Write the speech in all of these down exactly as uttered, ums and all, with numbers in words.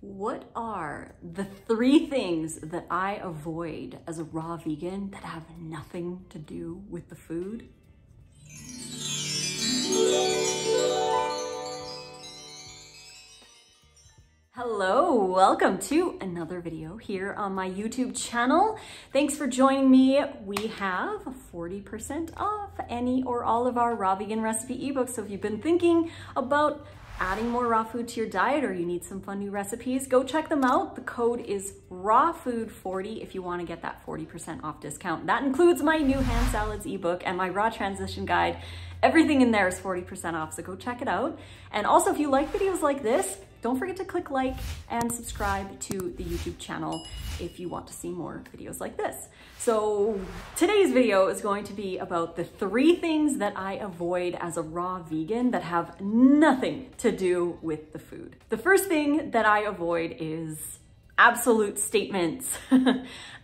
What are the three things that I avoid as a raw vegan that have nothing to do with the food? Hello, welcome to another video here on my YouTube channel. Thanks for joining me. We have forty percent off any or all of our raw vegan recipe ebooks. So if you've been thinking about adding more raw food to your diet or you need some fun new recipes, go check them out. The code is raw food forty if you want to get that forty percent off discount. That includes my new Hand Salads ebook and my raw transition guide. Everything in there is forty percent off, so go check it out. And also, if you like videos like this, don't forget to click like and subscribe to the YouTube channel if you want to see more videos like this. So today's video is going to be about the three things that I avoid as a raw vegan that have nothing to do with the food. The first thing that I avoid is absolute statements.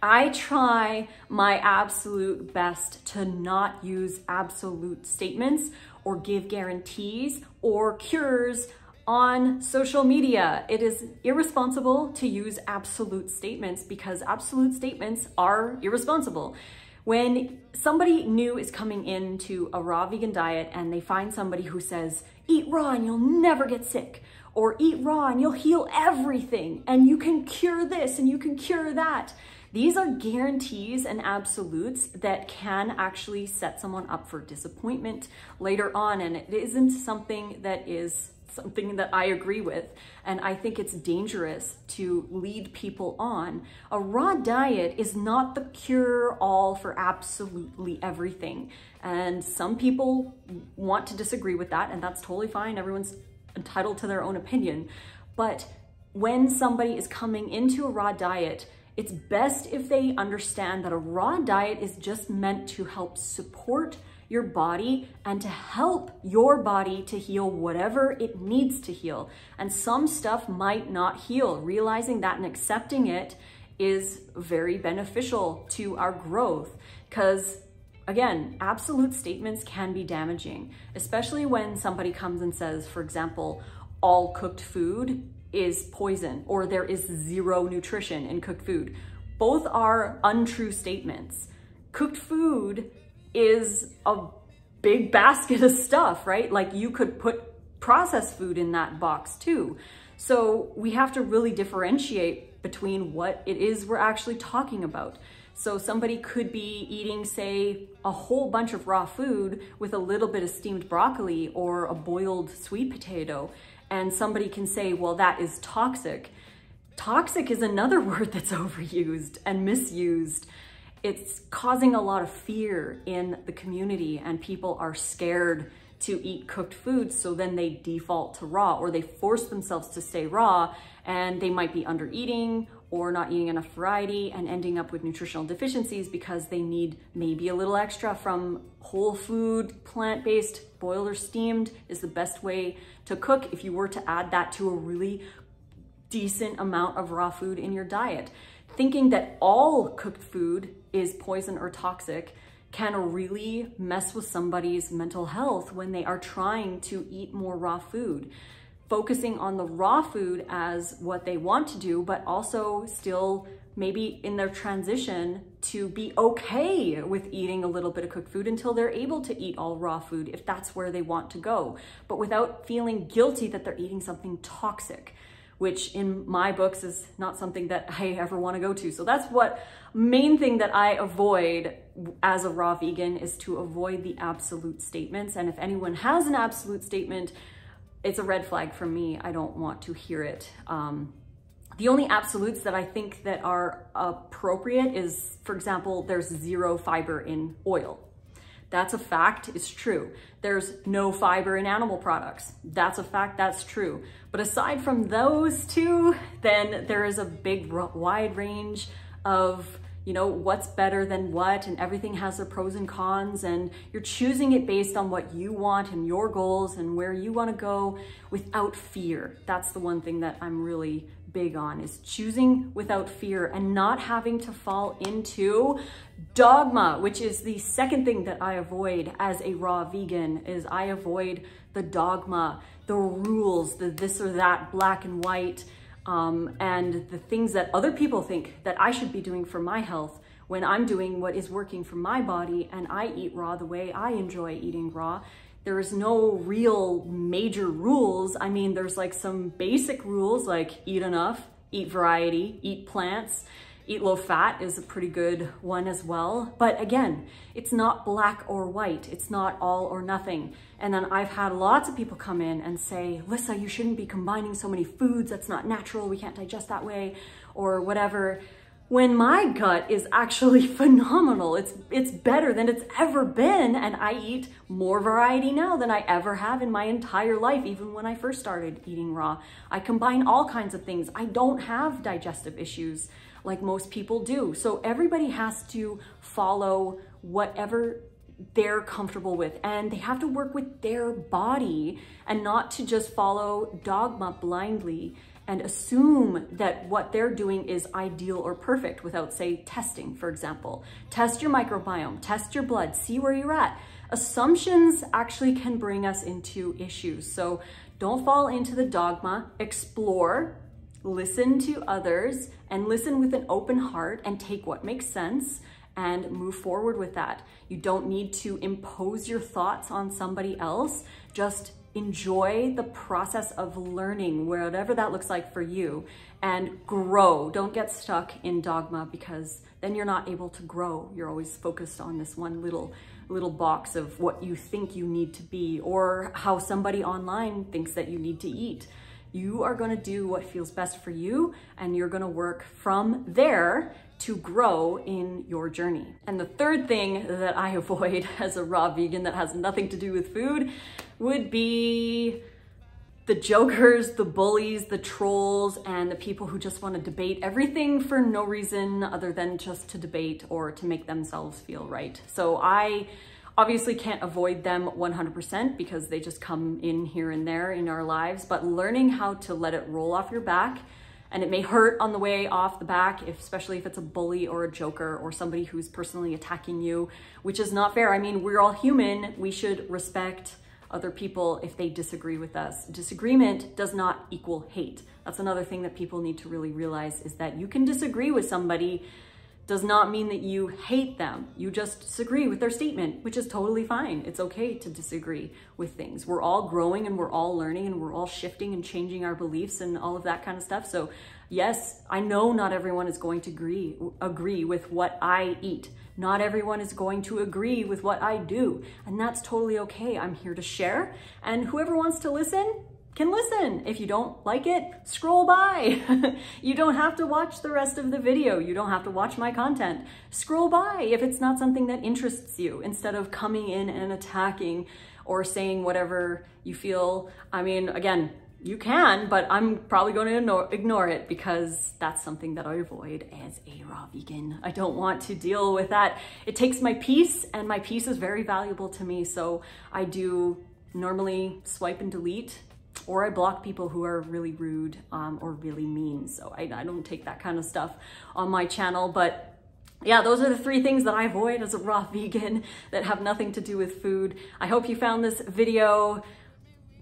I try my absolute best to not use absolute statements or give guarantees or cures on social media. It is irresponsible to use absolute statements because absolute statements are irresponsible. When somebody new is coming into a raw vegan diet and they find somebody who says, eat raw and you'll never get sick, or eat raw and you'll heal everything, and you can cure this and you can cure that. These are guarantees and absolutes that can actually set someone up for disappointment later on, and it isn't something that is something that I agree with, and I think it's dangerous to lead people on. A raw diet is not the cure-all for absolutely everything, and some people want to disagree with that, and that's totally fine. Everyone's entitled to their own opinion, but when somebody is coming into a raw diet, it's best if they understand that a raw diet is just meant to help support your body and to help your body to heal whatever it needs to heal. And some stuff might not heal. Realizing that and accepting it is very beneficial to our growth, because again, absolute statements can be damaging, especially when somebody comes and says, for example, all cooked food is poison, or there is zero nutrition in cooked food. Both are untrue statements. Cooked food is a big basket of stuff, right? Like, you could put processed food in that box too. So we have to really differentiate between what it is we're actually talking about. So somebody could be eating, say, a whole bunch of raw food with a little bit of steamed broccoli or a boiled sweet potato, and somebody can say, well, that is toxic. Toxic is another word that's overused and misused. It's causing a lot of fear in the community, and people are scared to eat cooked food, so then they default to raw, or they force themselves to stay raw, and they might be under eating or not eating enough variety and ending up with nutritional deficiencies because they need maybe a little extra from whole food. Plant-based, boiled or steamed is the best way to cook if you were to add that to a really decent amount of raw food in your diet. Thinking that all cooked food is poison or toxic can really mess with somebody's mental health when they are trying to eat more raw food. Focusing on the raw food as what they want to do, but also still maybe in their transition to be okay with eating a little bit of cooked food until they're able to eat all raw food if that's where they want to go, but without feeling guilty that they're eating something toxic, which in my books is not something that I ever want to go to. So that's what main thing that I avoid as a raw vegan is to avoid the absolute statements. And if anyone has an absolute statement, it's a red flag for me. I don't want to hear it. Um, the only absolutes that I think that are appropriate is, for example, there's zero fiber in oil. That's a fact, it's true. There's no fiber in animal products. That's a fact, that's true. But aside from those two, then there is a big wide range of, you know, what's better than what, and everything has their pros and cons, and you're choosing it based on what you want and your goals and where you want to go without fear. That's the one thing that I'm really big on, is choosing without fear and not having to fall into dogma, which is the second thing that I avoid as a raw vegan. Is I avoid the dogma, the rules, the this or that, black and white. um, and the things that other people think that I should be doing for my health when I'm doing what is working for my body and I eat raw the way I enjoy eating raw. There is no real major rules. I mean, there's like some basic rules like eat enough, eat variety, eat plants, eat low fat is a pretty good one as well. But again, it's not black or white. It's not all or nothing. And then I've had lots of people come in and say, Lisa, you shouldn't be combining so many foods. That's not natural. We can't digest that way or whatever. When my gut is actually phenomenal. It's, it's better than it's ever been. And I eat more variety now than I ever have in my entire life, even when I first started eating raw. I combine all kinds of things. I don't have digestive issues like most people do. So everybody has to follow whatever they're comfortable with, and they have to work with their body and not to just follow dogma blindly and assume that what they're doing is ideal or perfect without, say, testing, for example. Test your microbiome, test your blood, see where you're at. Assumptions actually can bring us into issues. So don't fall into the dogma, explore, listen to others, and listen with an open heart and take what makes sense and move forward with that. You don't need to impose your thoughts on somebody else. Just enjoy the process of learning, whatever that looks like for you, and grow. Don't get stuck in dogma, because then you're not able to grow. You're always focused on this one little, little box of what you think you need to be or how somebody online thinks that you need to eat. You are gonna do what feels best for you, and you're gonna work from there to grow in your journey. And the third thing that I avoid as a raw vegan that has nothing to do with food would be the jokers, the bullies, the trolls, and the people who just wanna debate everything for no reason other than just to debate or to make themselves feel right. So I obviously can't avoid them one hundred percent because they just come in here and there in our lives, but learning how to let it roll off your back, and it may hurt on the way off the back, if, especially if it's a bully or a joker or somebody who's personally attacking you, which is not fair. I mean, we're all human. We should respect other people if they disagree with us. Disagreement does not equal hate. That's another thing that people need to really realize, is that you can disagree with somebody does not mean that you hate them. You just disagree with their statement, which is totally fine. It's okay to disagree with things. We're all growing and we're all learning and we're all shifting and changing our beliefs and all of that kind of stuff. So yes, I know not everyone is going to agree, agree with what I eat. Not everyone is going to agree with what I do. And that's totally okay. I'm here to share. And whoever wants to listen can listen. If you don't like it, scroll by. You don't have to watch the rest of the video. You don't have to watch my content. Scroll by if it's not something that interests you, instead of coming in and attacking or saying whatever you feel. I mean, again, you can, but I'm probably going to ignore it because that's something that I avoid as a raw vegan. I don't want to deal with that. It takes my peace, and my peace is very valuable to me. So I do normally swipe and delete, or I block people who are really rude um, or really mean. So I, I don't take that kind of stuff on my channel. But yeah, those are the three things that I avoid as a raw vegan that have nothing to do with food. I hope you found this video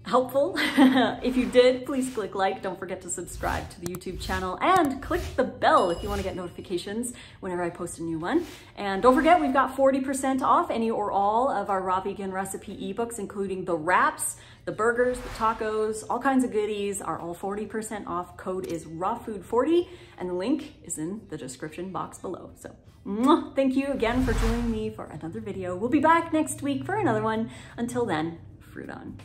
helpful. If you did, please click like. Don't forget to subscribe to the YouTube channel and click the bell if you want to get notifications whenever I post a new one. And don't forget, we've got forty percent off any or all of our raw vegan recipe ebooks, including the wraps, the burgers, the tacos, all kinds of goodies are all forty percent off. Code is raw food forty, and the link is in the description box below. So mwah, thank you again for joining me for another video. We'll be back next week for another one. Until then, fruit on.